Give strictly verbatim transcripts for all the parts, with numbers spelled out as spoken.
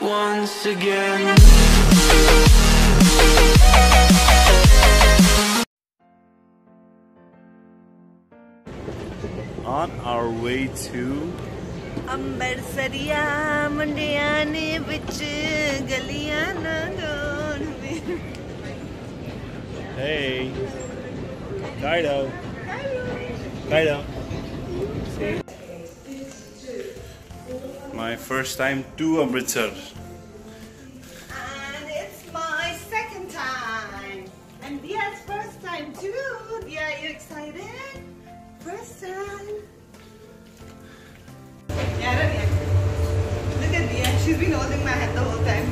Once again. On our way to Amritsar, Mundiyan vich galiyan na goon. Hey, Kaido. Kaido. See? My first time to Amritsar. And it's my second time. And Dia's first time too. Dia, are you excited? First time. Yeah, look at Dia. She's been holding my hand the whole time.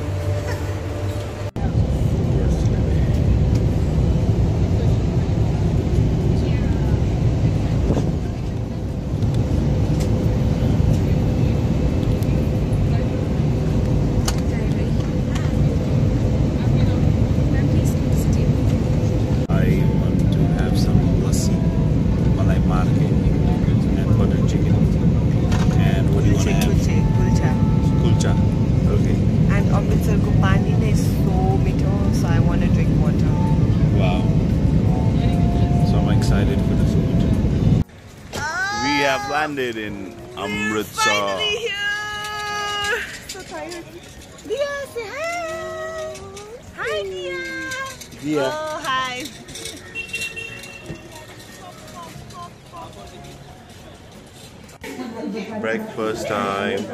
Landed in Amritsar. Finally here. So tired. Dia, say hi. Hi, Dia. Dia. Oh, hi. Breakfast time. Hi.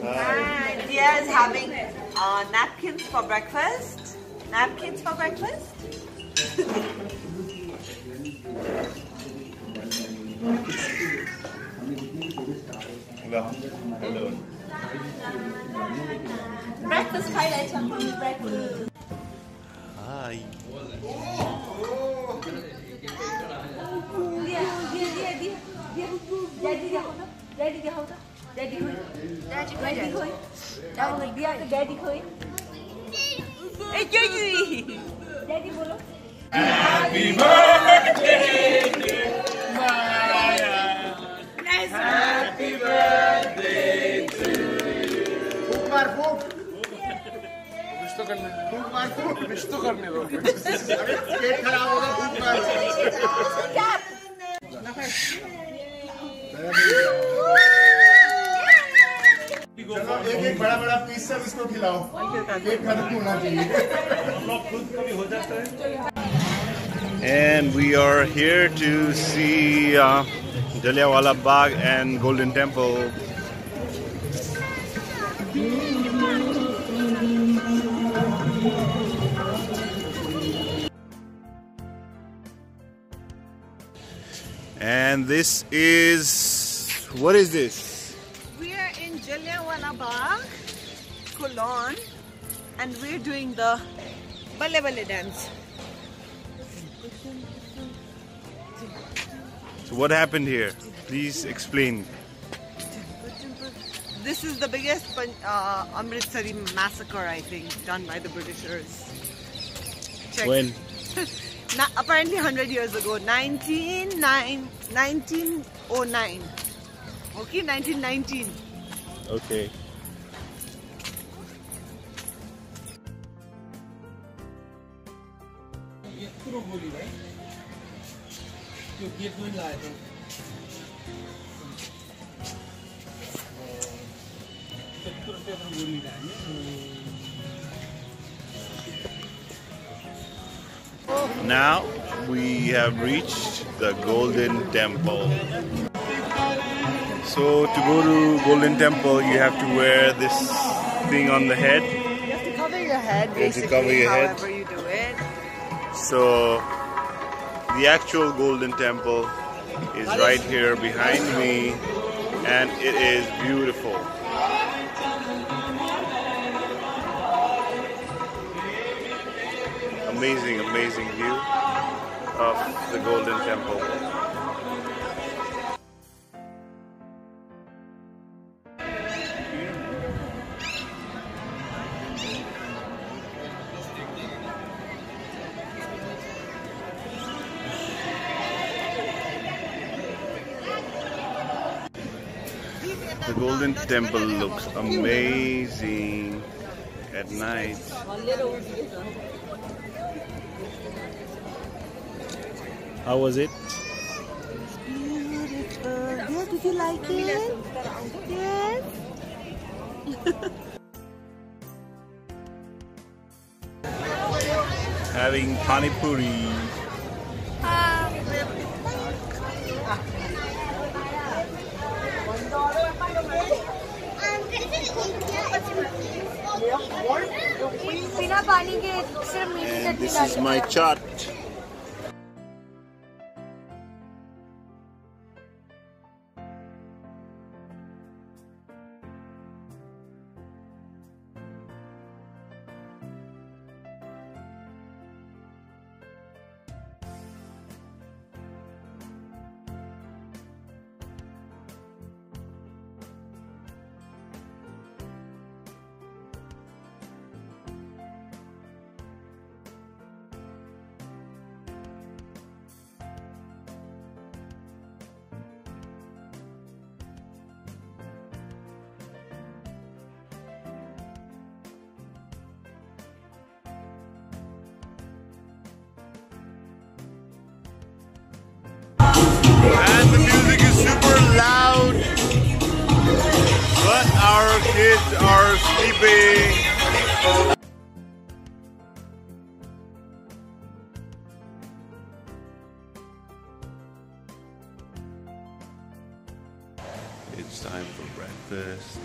And Dia is having uh, napkins for breakfast. Napkins for breakfast. Breakfast highlight on breakfast. Hi. Daddy, who? Daddy, Daddy, who? Daddy, Daddy, who? Hey, Daddy! Daddy, bolo. Happy birthday, Maya. Happy birthday to you. Upar po. Bishto karne. Upar po. Bishto karne do. Peet kharaab hoga. Upar. Stop. एक एक बड़ा बड़ा piece सब इसको खिलाओ, एक खत्म होना चाहिए। And we are here to see uh, Dhaliawala Bagh and Golden Temple. And this is, what is this? Dhaliawala Bagh, Cologne, and we're doing the Bale Bale dance. So what happened here? Please explain. This is the biggest uh, Amritsari massacre, I think, done by the Britishers. Check. When? Na apparently one hundred years ago, nineteen oh nine. Okay, nineteen nineteen. Okay. Now we have reached the Golden Temple. So to go to Golden Temple, you have to wear this thing on the head. You have to cover your head, basically, you cover your however head. You do it. So the actual Golden Temple is right here behind me, and it is beautiful. Amazing, amazing view of the Golden Temple. The Golden Temple looks amazing at night. How was it? It's beautiful. Yeah, did you like it? Yes. Having Pani Puri. And this is my chart. And the music is super loud, but our kids are sleeping. It's time for breakfast.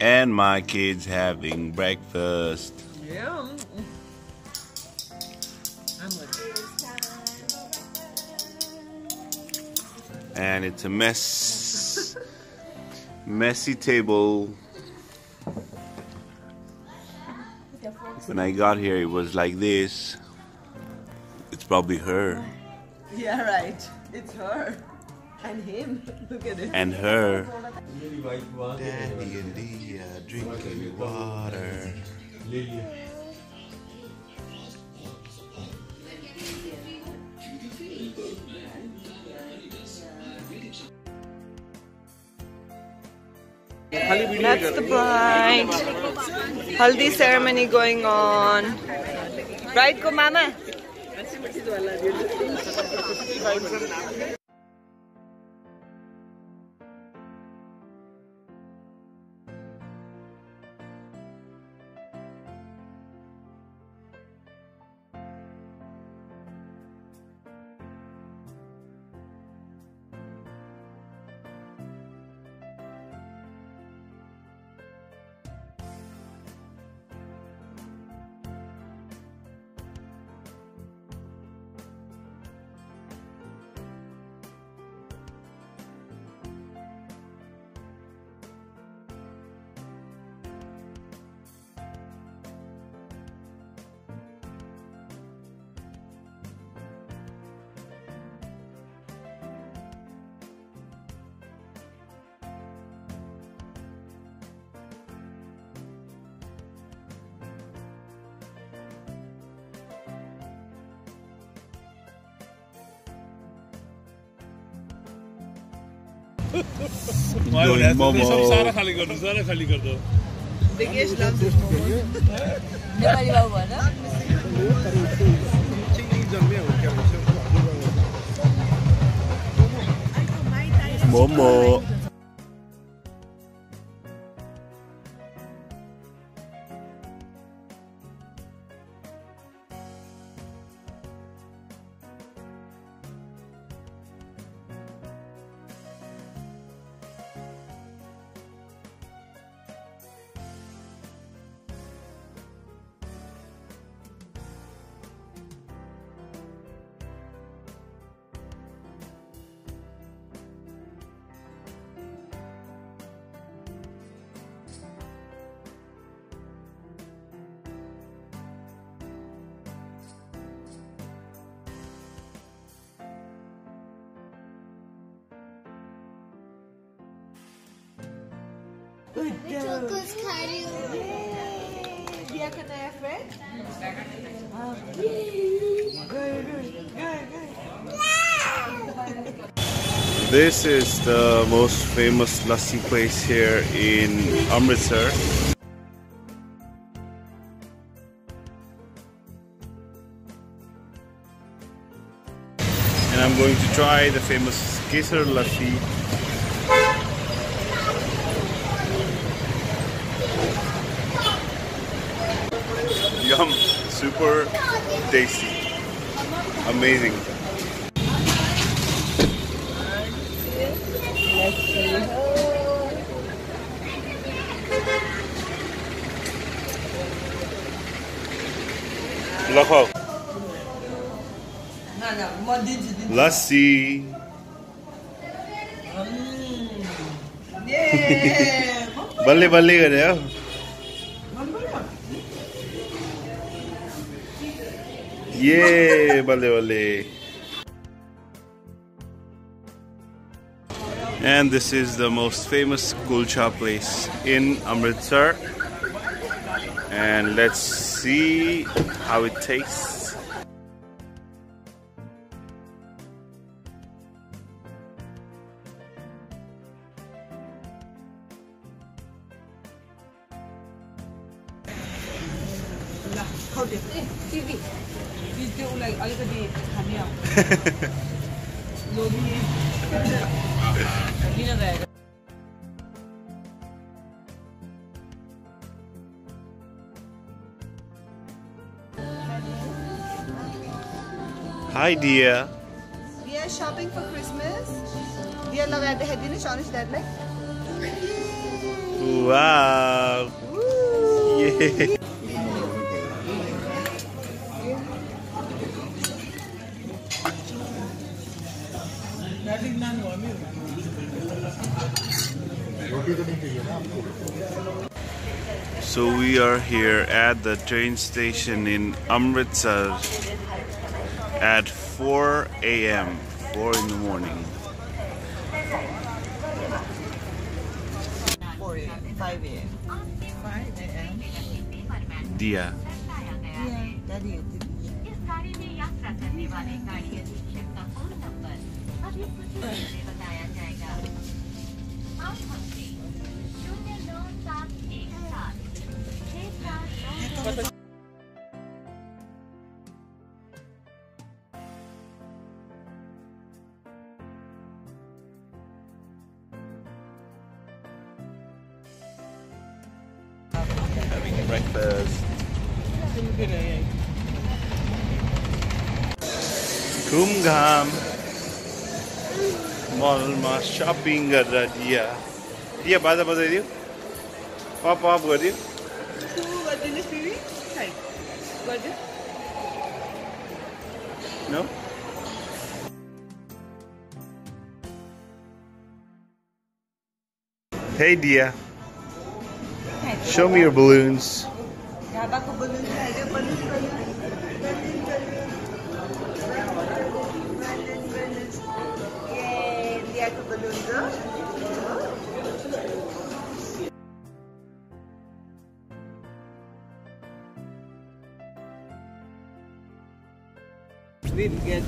And my kids having breakfast. Yeah. And it's a mess. Messy table. When I got here, it was like this. It's probably her. Yeah, right. It's her. And him, look at it. And her. Daddy and Dia drinking water. That's the bride. Haldi ceremony going on. Bride ko mama. Momo. Biggest love is Momo. Momo. Diya ka naya friend? This is the most famous lassi place here in Amritsar. And I'm going to try the famous Kesar Lassi. Yum! Super tasty. Amazing. Look. Lassi. Bale Bale. Yeah, Bale Bale. And this is the most famous kulcha place in Amritsar. And let's see how it tastes. Hi, Dia. We are shopping for Christmas. Dia love at the head in that like. Wow. Woo. Yeah. So we are here at the train station in Amritsar at four A M four in the morning. five A M five A M Dia. Having breakfast. Kumgham mall ma shopping kar raha Dia. Dia baza baza diyo. Pop pop kar diyo. No? Hey Dia. Show me your balloons. We'll get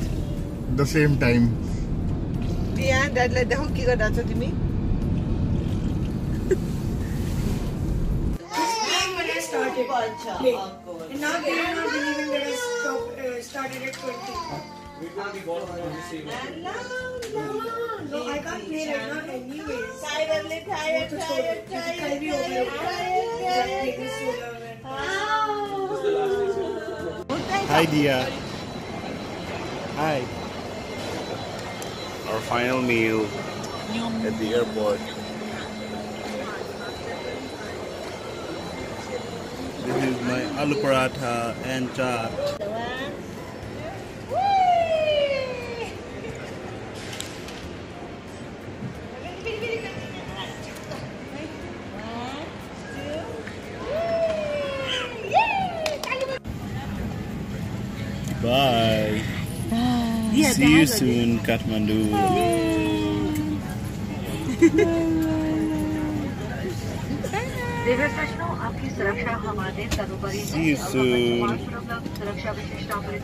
the same time. Yeah, Dad, let the hockey go down to me. And now they are not believing that I stopped, uh, started at twenty. We got the ball from the same. No, I can't play right now anyways. Tired, tired, tired, tired, tired, tired. Hi, Dia. Hi. Our final meal at the airport. This is my aloo paratha and chaat. Bye. Bye. See you soon, Kathmandu. Bye. She is uh,